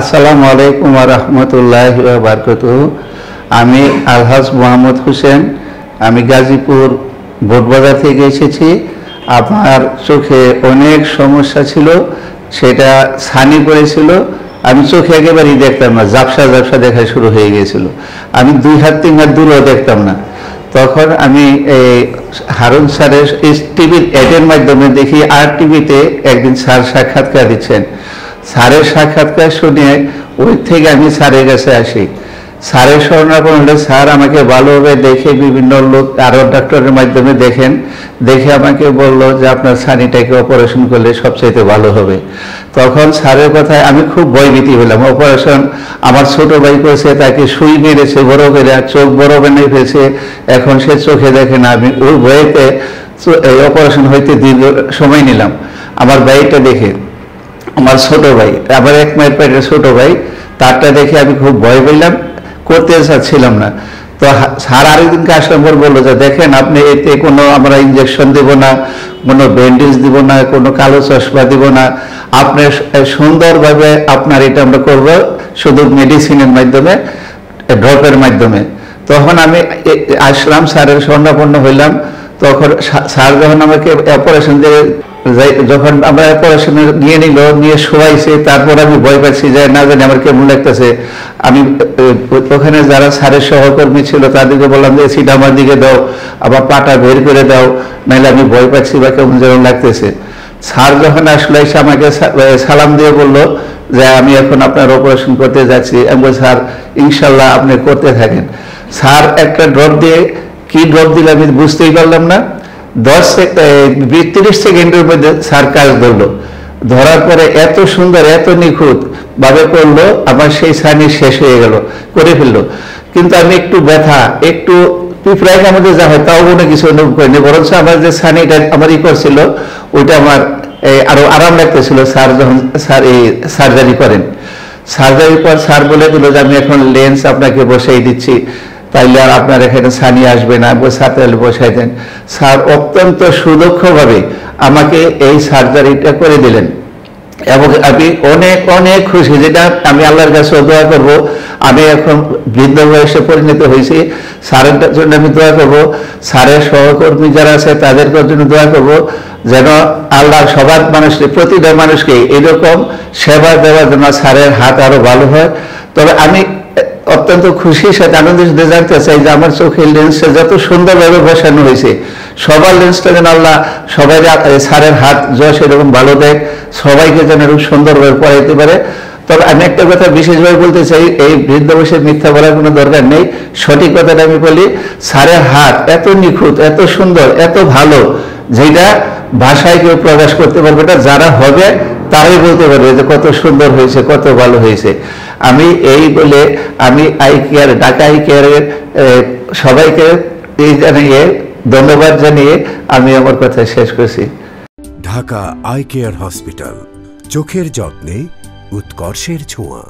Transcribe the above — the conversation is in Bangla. আসসালামু আলাইকুম ওয়া রাহমাতুল্লাহি ওয়া বারাকাতুহু। আমি আলহাজ মোহাম্মদ হোসেন, আমি গাজীপুর বোটবাজার থেকে এসেছি। আমার চোখে অনেক সমস্যা ছিল, সেটা ছানি পড়েছিল, আমি চোখে একেবারেই দেখতাম না, ঝাপসা ঝাপসা দেখা শুরু হয়ে গিয়েছিল, আমি 2 হাত 3 হাত দূরেও দেখতাম না। তখন আমি এই হারুন স্যারের STVর অ্যাডের মাধ্যমে দেখি RTV-তে একদিন স্যার সাক্ষাৎকার দিচ্ছেন। স্যারের সাক্ষাৎকার শুনে ওই থেকে আমি স্যারের কাছে আসি। স্যারের শরণাপন্ন হলে স্যার আমাকে ভালোভাবে দেখে বিভিন্ন লোক আরও ডাক্তারের মাধ্যমে দেখে আমাকে বলল যে আপনার ছানিটাকে অপারেশন করলে সবচাইতে ভালো হবে। তখন স্যারের কথায় আমি খুব ভয়ভীতি হলাম। অপারেশন আমার ছোট ভাই করেছে, তাকে সুই মেরেছে বড় করে, চোখ বড় বেনে ফেছে, এখন সে চোখে দেখে না। আমি ওই ভয়েতে এই অপারেশন হইতে দীর্ঘ সময় নিলাম। আমার ভাইটা দেখে, আমার ছোট ভাই, আবার 1 মাইল পেটের ছোট ভাই, তারটা দেখে আমি খুব ভয় পেলাম, করতে চাচ্ছিলাম না। তো স্যার আরেকদিনকে আসার পর বললো যে দেখেন আপনি এতে কোনো আমরা ইঞ্জেকশন দেব না, কোনো ব্যান্ডেজ দিব না, কোনো কালো চশমা দিব না, আপনি সুন্দরভাবে আপনার এটা আমরা করবো শুধু মেডিসিনের মাধ্যমে, ড্রপের মাধ্যমে। তখন আমি আসলাম, স্যারের শরণাপন্ন হইলাম। তখন স্যার যখন আমাকে অপারেশন দিয়ে যখন আমরা অপারেশনে নিয়ে নিল, নিয়ে শোয়াইছে, তারপর আমি ভয় পাচ্ছি যে না জানি আমার কেমন লাগতেছে। আমি ওখানে যারা স্যারের সহকর্মী ছিল তাদেরকে বললাম যে সিট আমার দিকে দাও, আবার পাটা বের করে দাও, নাহলে আমি ভয় পাচ্ছি বা কেমন যেমন লাগতেছে। স্যার যখন আসলো এসে আমাকে সালাম দিয়ে বললো যে আমি এখন আপনার অপারেশন করতে যাচ্ছি। আমি বলি স্যার ইনশাল্লাহ আপনি করতে থাকেন। স্যার একটা ড্রপ দিয়ে, কি ড্রপ দিলে আমি বুঝতেই পারলাম না, 30 সেকেন্ডের মধ্যে স্যার কাজ ধরলো। ধরার পরে এত সুন্দর, এত নিখুঁত ভাবে করলো, আমার সেই ছানি শেষ হয়ে গেল, করে ফেললো। কিন্তু আমি একটু ব্যথা, একটু পিঁপড়ায় আমাদের যা হয় তাও কোনো কিছু অনুভব করিনি, বরঞ্চ আমার যে ছানিটা আমার করছিল ওইটা আমার আরো আরাম লাগতেছিল। স্যার যখন এই সার্জারি করেন, সার্জারির পর স্যার বলে দিল যে আমি এখন লেন্স আপনাকে বসেই দিচ্ছি, তাইলে আর আপনার এখানে ছানি আসবে না, তাহলে বসাই দেন। স্যার অত্যন্ত সুদক্ষভাবে আমাকে এই সার্জারিটা করে দিলেন এবং আমি অনেক অনেক খুশি। যেটা আমি আল্লাহর কাছে দোয়া করব, আমি এখন বৃদ্ধ বয়সে পরিণত হয়েছি, স্যারের জন্য আমি দোয়া করব, স্যারের সহকর্মী যারা আছে তাদের জন্য দোয়া করব, যেন আল্লাহ সবার মানুষকে, প্রতিটা মানুষকে এরকম সেবা দেওয়ার জন্য স্যারের হাত আরো ভালো হয়। তবে আমি অত্যন্ত খুশির সাথে আনন্দের সাথে জানতে চাই যে আমার চোখের লেন্সটা যত সুন্দরভাবে বসানো হয়েছে, সবার লেন্সটা যেন আল্লাহ সবাই স্যারের হাত যশ এরকম ভালো দেয়, সবাইকে যেন এরকম সুন্দরভাবে পড়াইতে পারে। তবে আমি একটা কথা বিশেষভাবে বলতে চাই, এই বৃদ্ধ বয়সে মিথ্যা বলার কোনো দরকার নেই, সঠিক কথাটা আমি বলি। স্যারের হাত এত নিখুঁত, এত সুন্দর, এত ভালো, যেটা ভাষায় কেউ প্রকাশ করতে পারবে না, যারা হবে তারাই বলতে পারবে যে কত সুন্দর হয়েছে, কত ভালো হয়েছে। আমি এই বলে আমি ঢাকা আই কেয়ারের সবাইকে এই জানিয়ে ধন্যবাদ জানিয়ে আমি আমার কথা শেষ করছি। ঢাকা আই কেয়ার হসপিটাল, চোখের যত্নে উৎকর্ষের ছোঁয়া।